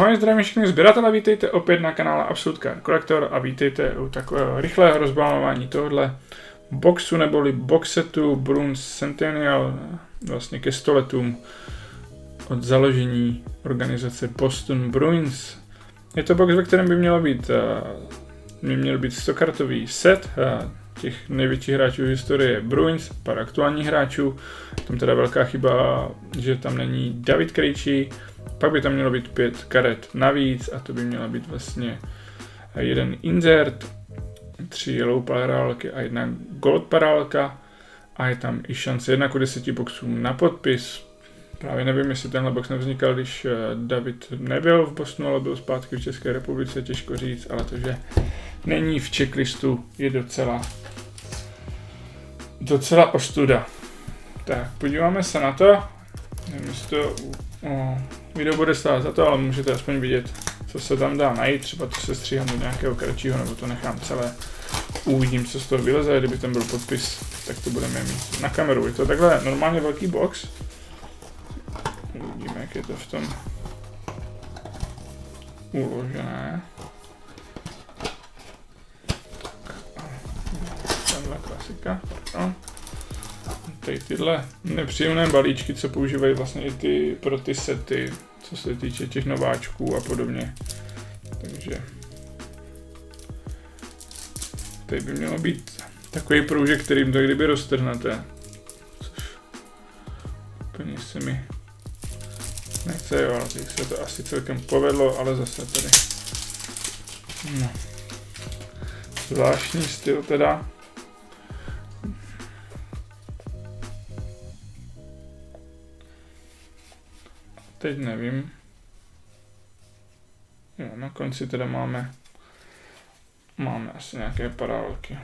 Ahoj, zdravím všichni sběratele, vítejte opět na kanále Absolute Card Collector a vítejte u takového rychlého rozbalování tohohle boxu neboli boxetu Bruins Centennial vlastně ke 100 letům od založení organizace Boston Bruins. Je to box, ve kterém by měl být 100-kartový set těch největších hráčů v historii Bruins, pár aktuálních hráčů. Tam teda velká chyba, že tam není David Krejčí. Pak by tam mělo být 5 karet navíc a to by měla být vlastně 1 insert, 3 yellow parálky a 1 gold parálka. A je tam i šance 1:10 boxů na podpis. Právě nevím, jestli tenhle box nevznikal, když David nebyl v Bostonu, ale byl zpátky v České republice, těžko říct, ale to, že není v checklistu, je docela ostuda. Tak, podíváme se na to. Nevím, jestli to video bude stát za to, ale můžete aspoň vidět, co se tam dá najít. Třeba to se stříhám do nějakého kratšího, nebo to nechám celé. Uvidím, co z toho vyleze. Kdyby tam byl podpis, tak to budeme mít na kameru. Je to takhle normálně velký box. Uvidíme, jak je to v tom uložené. Tenhle klasika. No. Tady tyhle nepříjemné balíčky, co používají vlastně i ty, pro ty sety, co se týče těch nováčků a podobně. Takže tady by mělo být takový průžek, kterým to kdyby roztrhnete. Což úplně se mi nechce, jo, ale teď se to asi celkem povedlo, ale zase tady. No. Zvláštní styl teda. Teď nevím. Jo, na konci teda máme asi nějaké parálky.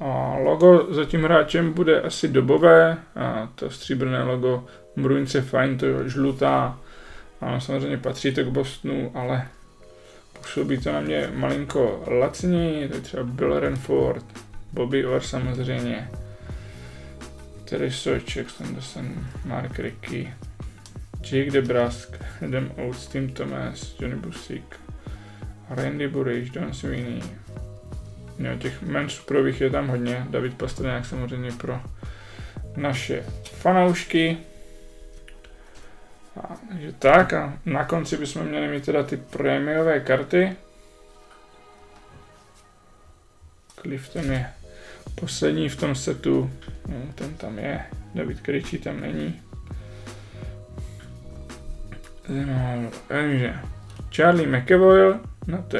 A logo za tím hráčem bude asi dobové. A to stříbrné logo Bruins je fajn, to je žlutá. Ano, samozřejmě patří to k Bostonu, ale působí to na mě malinko lacněji. To je třeba Bill Renford, Bobby Orr samozřejmě. Terry Sojček, Mark Rickey. Jake Debrusk, Adam Oates, Tim Thomas, Johnny Busík, Randy Burridge, Don Sweeney. Jo, těch men suprových je tam hodně. David Pastrňák samozřejmě pro naše fanoušky. A, takže tak a na konci bychom měli mít teda ty prémiové karty. Clifton je poslední v tom setu. No, ten tam je, David Krejčí tam není. Takže Charlie McAvoy, no to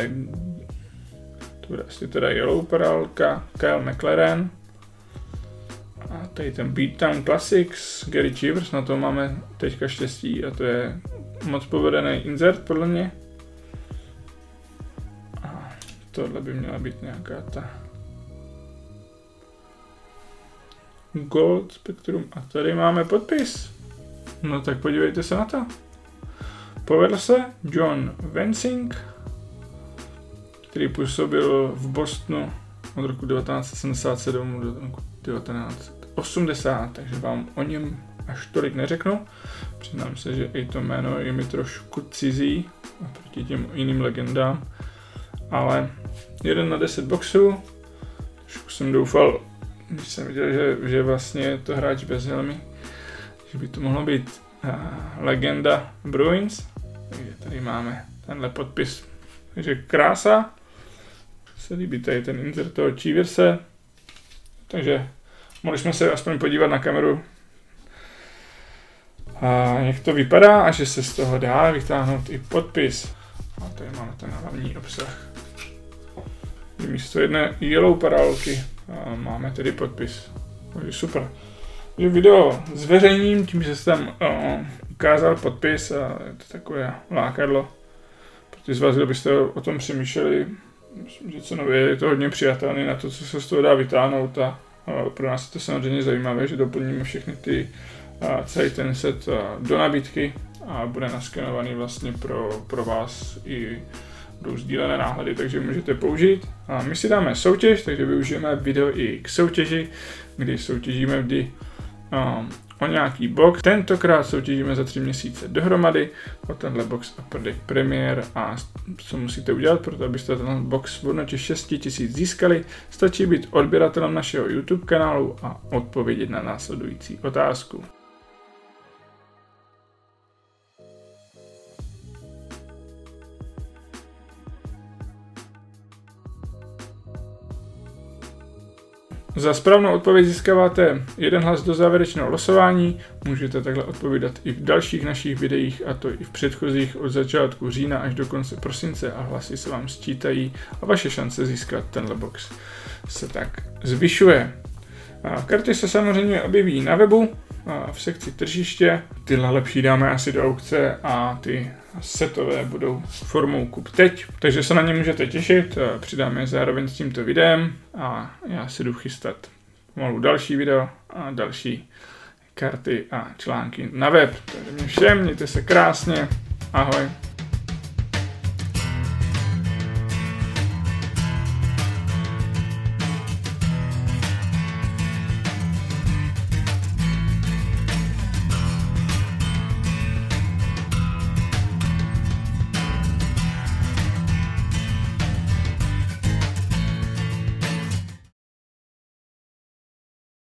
bude asi teda yellow parálka, Kyle McLaren a tady ten Beatdown Classics, Gary Chivers, na to máme teďka štěstí a to je moc povedený insert podle mě. A tohle by měla být nějaká ta Gold Spectrum a tady máme podpis. No tak podívejte se na to. Povedl se John Wensing, který působil v Bostonu od roku 1977 do roku 1980, takže vám o něm až tolik neřeknu. Přiznám se, že i to jméno je mi trošku cizí oproti těm jiným legendám, ale 1:10 boxů, trošku jsem doufal, když jsem viděl, že vlastně je to hráč bez helmy, že by to mohlo být legenda Bruins. Takže tady máme tenhle podpis. Takže krása. Se líbí tady ten insert toho Chiverse. Takže mohli jsme se aspoň podívat na kameru, jak to vypadá a že se z toho dá vytáhnout i podpis. A tady máme ten hlavní obsah. Místo jedné yellow parálky máme tedy podpis. Takže super. Video zveřejním, tím, že jsem tam ukázal podpis a je to takové lákadlo. Pro ty z vás, kdo byste o tom přemýšleli, myslím, že cenově je to hodně přijatelné na to, co se z toho dá vytáhnout a pro nás je to samozřejmě zajímavé, že doplníme všechny ty celý ten set do nabídky a bude naskenovaný vlastně pro vás i budou sdílené náhledy, takže můžete použít. A my si dáme soutěž, takže využijeme video i k soutěži, kdy soutěžíme vždy o nějaký box. Tentokrát soutěžíme za 3 měsíce dohromady o tenhle box Upper Deck Premier a co musíte udělat, proto abyste ten box v hodnotě 6000 získali, stačí být odběratelem našeho YouTube kanálu a odpovědět na následující otázku. Za správnou odpověď získáváte 1 hlas do závěrečného losování, můžete takhle odpovídat i v dalších našich videích, a to i v předchozích od začátku října až do konce prosince, a hlasy se vám sčítají a vaše šance získat tenhle box se tak zvyšuje. A karty se samozřejmě objeví na webu v sekci tržiště, tyhle lepší dáme asi do aukce a ty setové budou formou kup teď, takže se na ně můžete těšit, přidáme je zároveň s tímto videem a já si jdu chystat pomalu další video a další karty a články na web. Takže mě všem, mějte se krásně, ahoj.